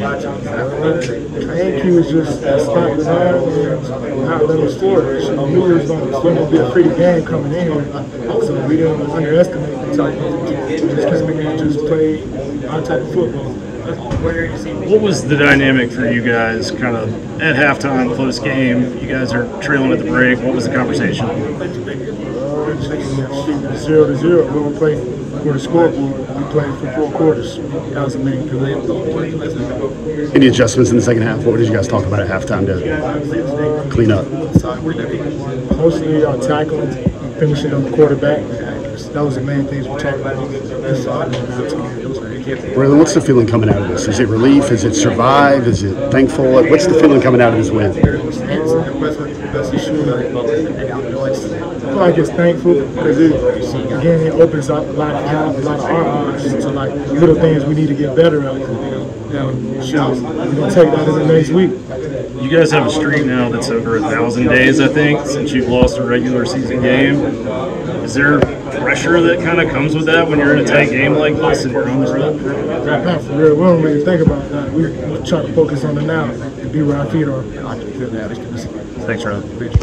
And was just not relying on how little storage. So we knew it was going to be a pretty game coming in. So we didn't underestimate the type of just play our type of football. What was the dynamic for you guys kind of at halftime, close game? You guys are trailing at the break. What was the conversation? 0-0. We were playing for the scoreboard. We played for 4 quarters. That was the main delay. Any adjustments in the second half? What did you guys talk about at halftime to clean up? Mostly our tackling, finishing on the quarterback. That was the main things we talked about. Braylon, what's the feeling coming out of this? Is it relief? Is it survive? Is it thankful? What's the feeling coming out of this win? I feel like it's thankful because it opens up a lot of our eyes to like little things we need to get better at. We're gonna take that in the next week. You guys have a streak now that's over 1,000 days, I think, since you've lost a regular season game. Is there pressure that kind of comes with that when you're in a tight game like this and you're on the road? Not for real. We don't really think about that. We're trying to focus on the now and be where our feet are. Thanks, Rob.